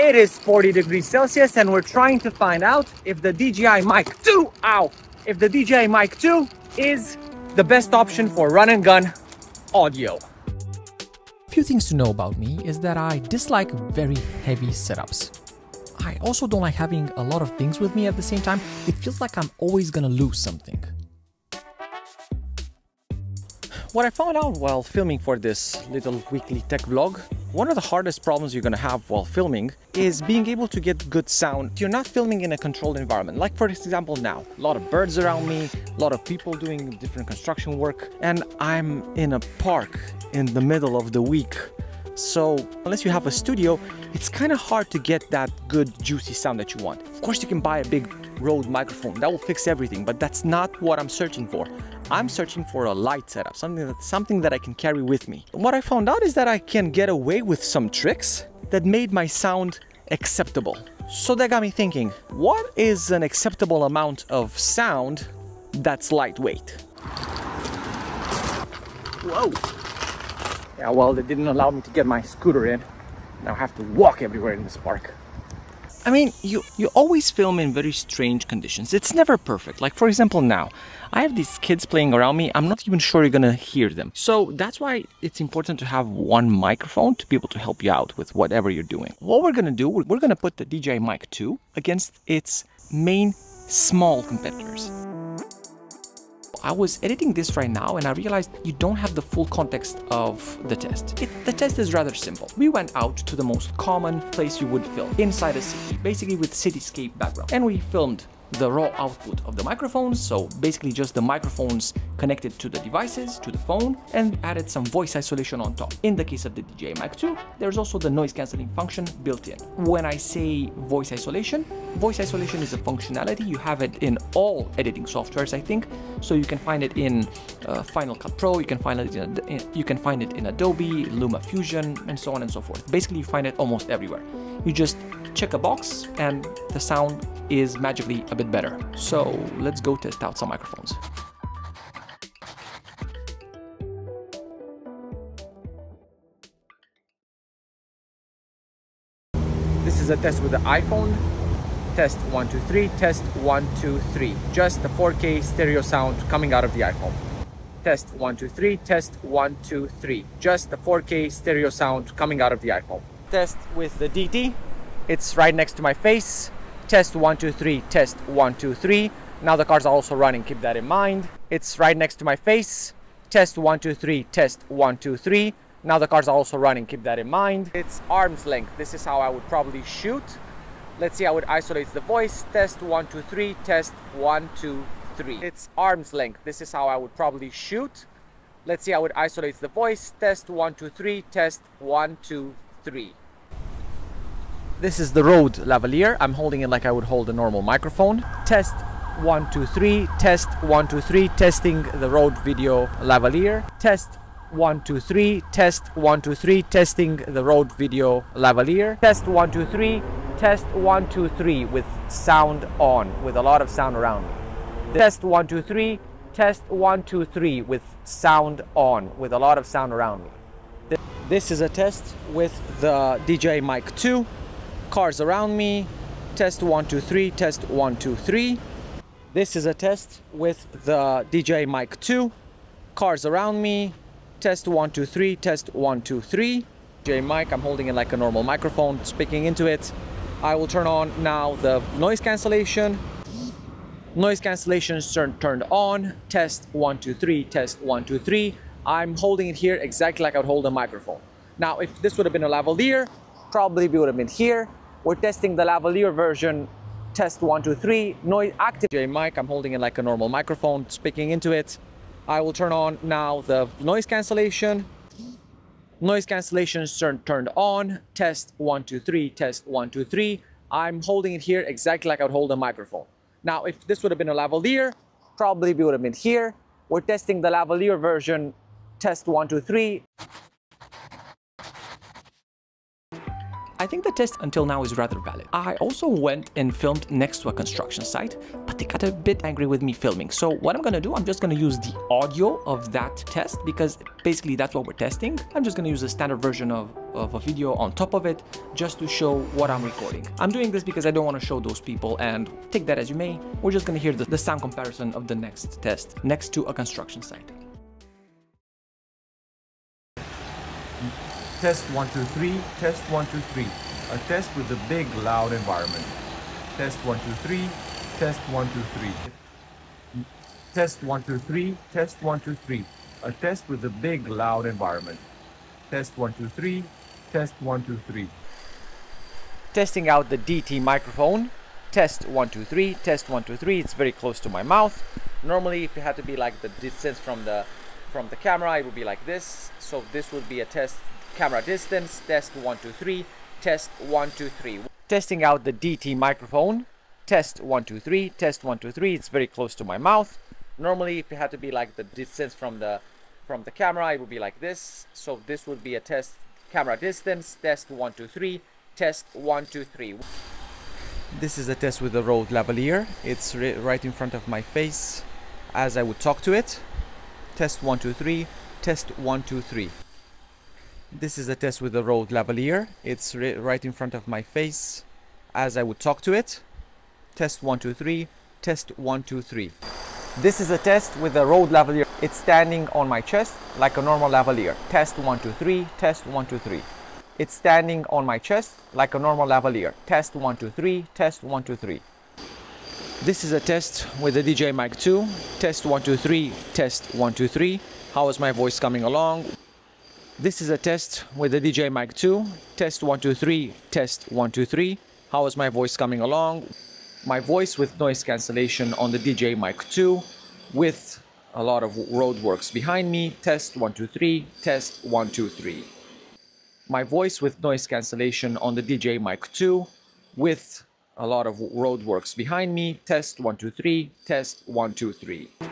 It is 40 degrees Celsius and we're trying to find out if the DJI Mic 2, if the DJI Mic 2 is the best option for run and gun audio. A few things to know about me is that I dislike very heavy setups. I also don't like having a lot of things with me at the same time. It feels like I'm always gonna lose something. What I found out while filming for this little weekly tech vlog, one of the hardest problems you're gonna have while filming is being able to get good sound. You're not filming in a controlled environment, like for example now, a lot of birds around me, a lot of people doing different construction work, and I'm in a park in the middle of the week. So unless you have a studio, it's kind of hard to get that good juicy sound that you want. Of course you can buy a big Rode microphone, that will fix everything, but that's not what I'm searching for. I'm searching for a light setup, something that I can carry with me. What I found out is that I can get away with some tricks that made my sound acceptable. So that got me thinking, what is an acceptable amount of sound that's lightweight? Whoa! Yeah, well, they didn't allow me to get my scooter in. Now I have to walk everywhere in this park. I mean, you always film in very strange conditions. It's never perfect. Like for example now, I have these kids playing around me. I'm not even sure you're gonna hear them. So that's why it's important to have one microphone to be able to help you out with whatever you're doing. What we're gonna do, we're gonna put the DJI Mic 2 against its main small competitors. I was editing this right now and I realized you don't have the full context of the test. The test is rather simple. We went out to the most common place you would film, inside a city, basically with cityscape background. And we filmed the raw output of the microphones, so basically just the microphones connected to the devices, to the phone, and added some voice isolation on top. In the case of the DJI Mic 2, there's also the noise cancelling function built in. When I say voice isolation is a functionality, you have it in all editing softwares, I think, so you can find it in Final Cut Pro, you can find it in Adobe, Luma Fusion, and so on and so forth. Basically, you find it almost everywhere. You just check a box and the sound is magically a bit better. So let's go test out some microphones. This is a test with the iPhone. Test 1, 2, 3, test 1, 2, 3. Just the 4K stereo sound coming out of the iPhone. Test 1, 2, 3, test 1, 2, 3. Just the 4K stereo sound coming out of the iPhone. Test with the DT. It's right next to my face. Test 1, 2, 3, test 1, 2, 3. Now the cars are also running, keep that in mind. It's right next to my face. Test 1, 2, 3, test 1, 2, 3. Now the cars are also running, keep that in mind. It's arm's length. This is how I would probably shoot. Let's see how it isolates the voice. Test 1, 2, 3, test 1, 2, 3. It's arm's length. This is how I would probably shoot. Let's see how it isolates the voice. Test 1, 2, 3, test 1, 2, 3. This is the Rode Lavalier. I'm holding it like I would hold a normal microphone. Test 1, 2, 3, test 1, 2, 3, testing the Rode Video Lavalier. Test 1, 2, 3, test 1, 2, 3, testing the Rode Video Lavalier. Test 1, 2, 3, test 1, 2, 3 with sound on, with a lot of sound around me. Test 1, 2, 3, test 1, 2, 3 with sound on, with a lot of sound around me. This is a test with the DJI Mic 2. Cars around me. Test 1, 2, 3, test 1, 2, 3. This is a test with the DJI Mic 2. Cars around me. Test 1, 2, 3, test 1, 2, 3. DJI Mic, I'm holding it like a normal microphone, speaking into it. I will turn on now the noise cancellation. Noise cancellation is turned on. Test 1, 2, 3, test 1, 2, 3. I'm holding it here exactly like I would hold a microphone. Now, if this would have been a lavalier, probably we would have been here. We're testing the lavalier version. Test 1, 2, 3, noise active. DJI Mic, I'm holding it like a normal microphone, speaking into it. I will turn on now the noise cancellation. Noise cancellation is turned on. Test 1, 2, 3, test 1, 2, 3. I'm holding it here exactly like I would hold a microphone. Now, if this would have been a lavalier, probably we would have been here. We're testing the lavalier version. Test 1, 2, 3. I think the test until now is rather valid. I also went and filmed next to a construction site, but they got a bit angry with me filming. So what I'm gonna do, I'm just gonna use the audio of that test because basically that's what we're testing. I'm just gonna use a standard version of a video on top of it just to show what I'm recording. I'm doing this because I don't want to show those people, and take that as you may. We're just going to hear the sound comparison of the next test next to a construction site. Test 1, 2, 3, test 1, 2, 3. A test with a big loud environment. Test 1, 2, 3, test 1, 2, 3. Test 1, 2, 3, test 1, 2, 3. A test with a big loud environment. Test 1, 2, 3. Test 1, 2, 3. Testing out the DT microphone. Test 1, 2, 3. Test 1, 2, 3. It's very close to my mouth. Normally, if it had to be like the distance from the camera, it would be like this. So this would be a test camera distance. Test 1, 2, 3. Test 1, 2, 3. Testing out the DT microphone. Test 1, 2, 3. Test 1, 2, 3. It's very close to my mouth. Normally, if it had to be like the distance from the camera, it would be like this. So this would be a test camera distance. Test 1, 2, 3. Test 1, 2, 3. This is a test with the Rode Lavalier. It's right in front of my face as I would talk to it. Test 1, 2, 3. Test 1, 2, 3. This is a test with the Rode Lavalier. It's right in front of my face as I would talk to it. Test 1, 2, 3. Test 1, 2, 3. This is a test with the Rode Lavalier. It's standing on my chest like a normal lavalier. Test 1, 2, 3. Test 1, 2, 3. It's standing on my chest like a normal lavalier. Test 1, 2, 3. Test 1, 2, 3. This is a test with the DJI Mic 2. Test 1, 2, 3. Test 1, 2, 3. How is my voice coming along? This is a test with the DJI Mic 2. Test 1, 2, 3. Test 1, 2, 3. How is my voice coming along? My voice with noise cancellation on the DJI Mic 2 with a lot of roadworks behind me. Test 1, 2, 3. Test 1, 2, 3. My voice with noise cancellation on the DJI Mic 2 with a lot of roadworks behind me. Test 1, 2, 3. Test 1, 2, 3.